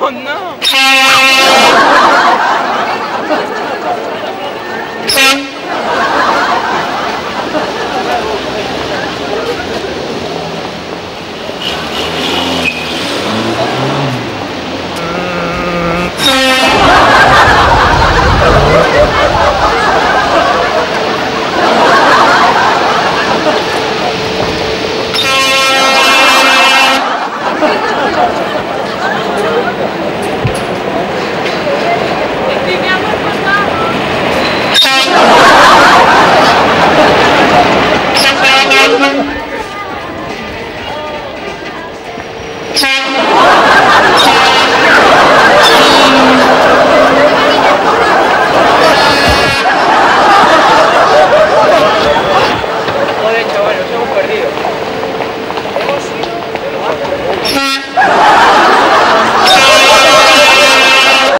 Oh no! Perdido.